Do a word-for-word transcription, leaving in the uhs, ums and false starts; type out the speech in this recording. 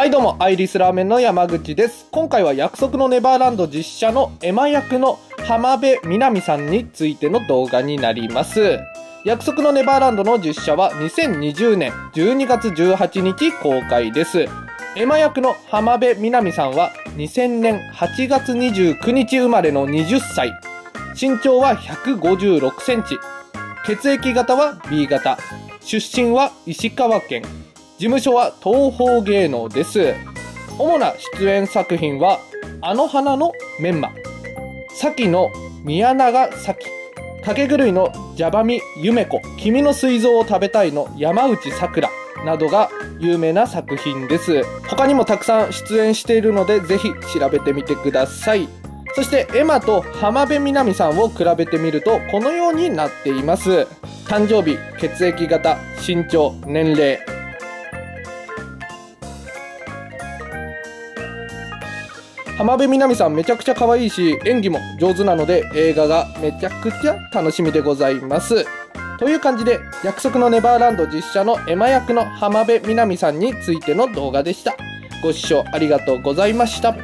はいどうも、アイリスラーメンの山口です。今回は約束のネバーランド実写のエマ役の浜辺美波さんについての動画になります。約束のネバーランドの実写はにせんにじゅうねんじゅうにがつじゅうはちにち公開です。エマ役の浜辺美波さんはにせんねんはちがつにじゅうくにち生まれのはたち。身長はひゃくごじゅうろくセンチ。血液型は ビー 型。出身は石川県。事務所は東宝芸能です。主な出演作品は、あの花のメンマ、サキの宮永サキ、影狂いのジャバミユメコ、君の膵臓を食べたいの山内さくらなどが有名な作品です。他にもたくさん出演しているので、ぜひ調べてみてください。そしてエマと浜辺美波さんを比べてみるとこのようになっています。誕生日、血液型、身長、年齢。浜辺美波さんめちゃくちゃ可愛いし、演技も上手なので映画がめちゃくちゃ楽しみでございます。という感じで約束のネバーランド実写のエマ役の浜辺美波さんについての動画でした。ご視聴ありがとうございました。